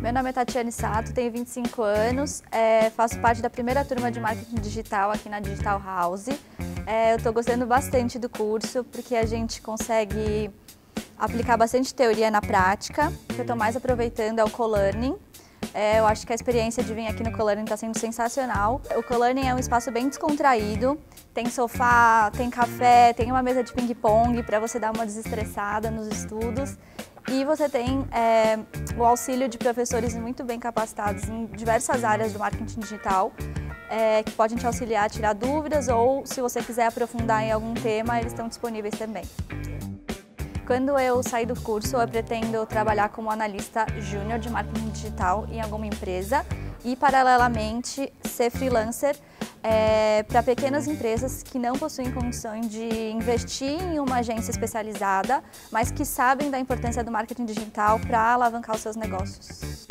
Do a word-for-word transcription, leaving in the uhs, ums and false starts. Meu nome é Tatiane Sato, tenho vinte e cinco anos, é, faço parte da primeira turma de Marketing Digital aqui na Digital House. É, eu estou gostando bastante do curso, porque a gente consegue aplicar bastante teoria na prática. O que eu estou mais aproveitando é o co-learning. É, eu acho que a experiência de vir aqui no co-learning está sendo sensacional. O co-learning é um espaço bem descontraído, tem sofá, tem café, tem uma mesa de ping-pong para você dar uma desestressada nos estudos. E você tem é, o auxílio de professores muito bem capacitados em diversas áreas do marketing digital, é, que podem te auxiliar a tirar dúvidas ou, se você quiser aprofundar em algum tema, eles estão disponíveis também. Quando eu sair do curso, eu pretendo trabalhar como analista júnior de marketing digital em alguma empresa e, paralelamente, ser freelancer é, para pequenas empresas que não possuem condições de investir em uma agência especializada, mas que sabem da importância do marketing digital para alavancar os seus negócios.